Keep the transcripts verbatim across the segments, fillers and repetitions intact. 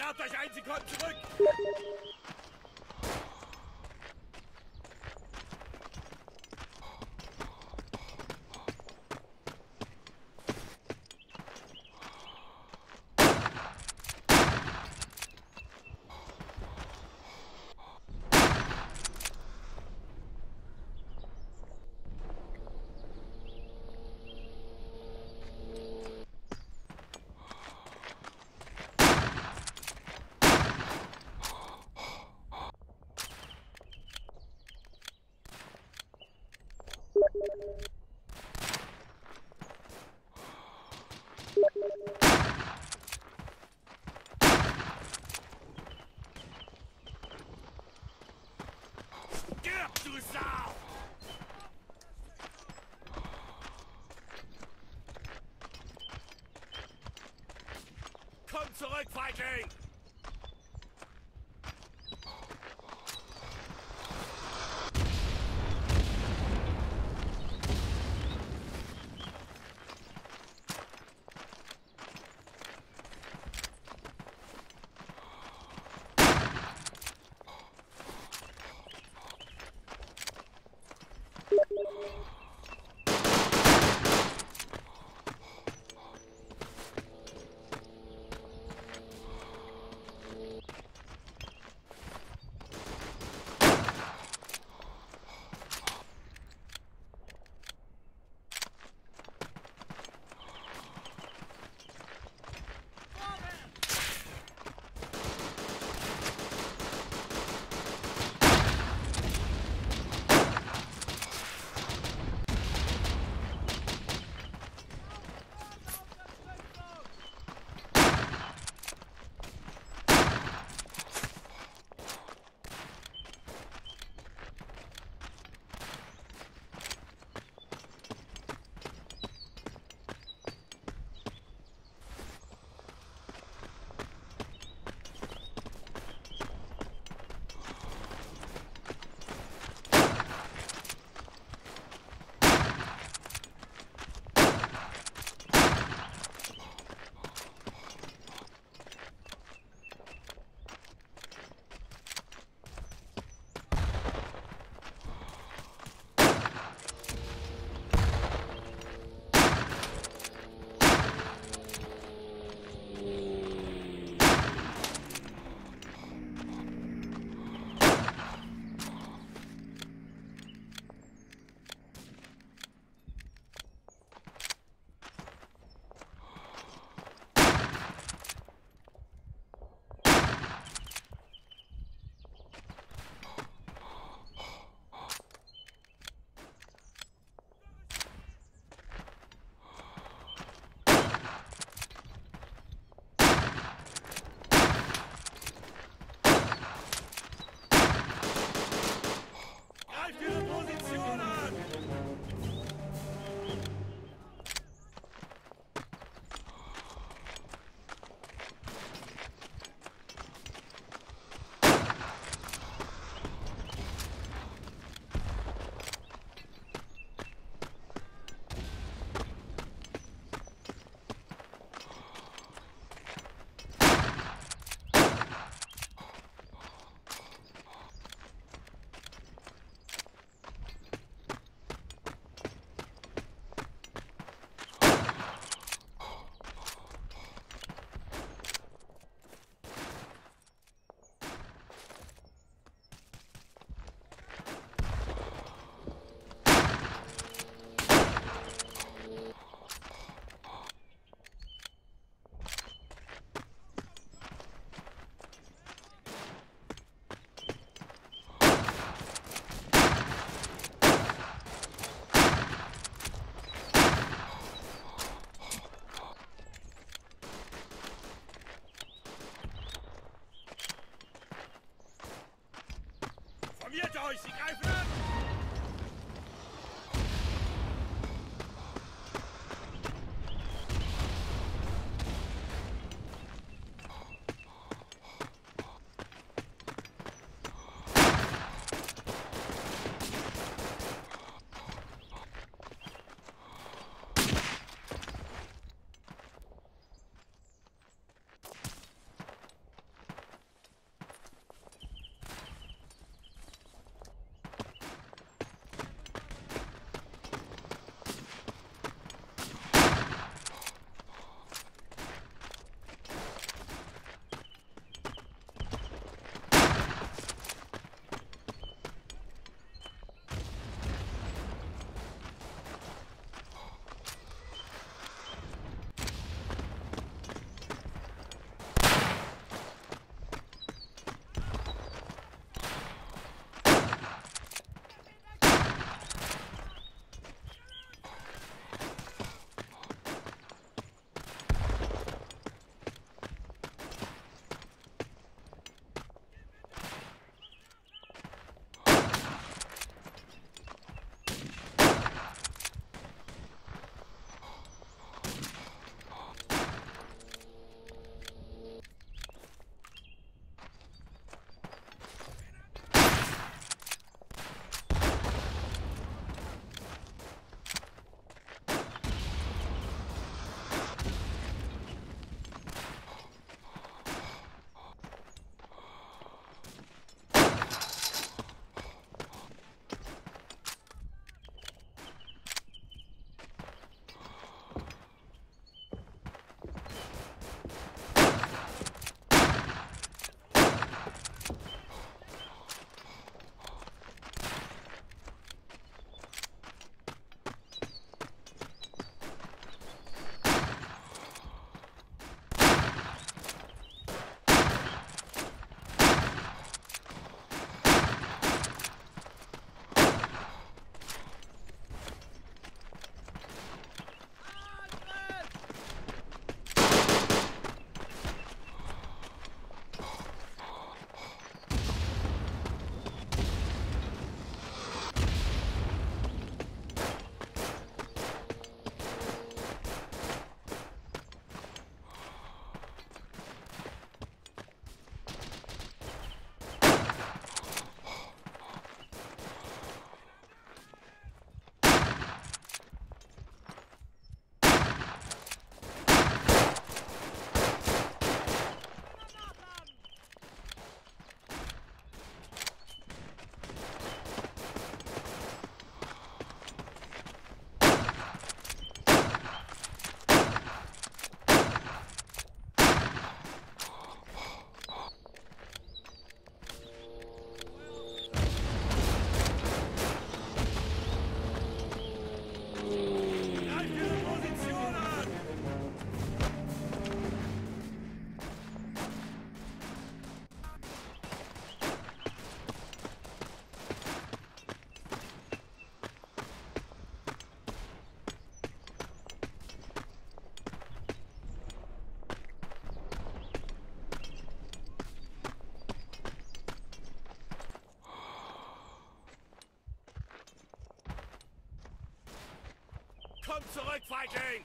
Habt euch ein, sie kommen zurück! Komm zurück, Viking! Sie greifen an! Komm zurück, Viking!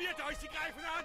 informiert euch, sie greifen an!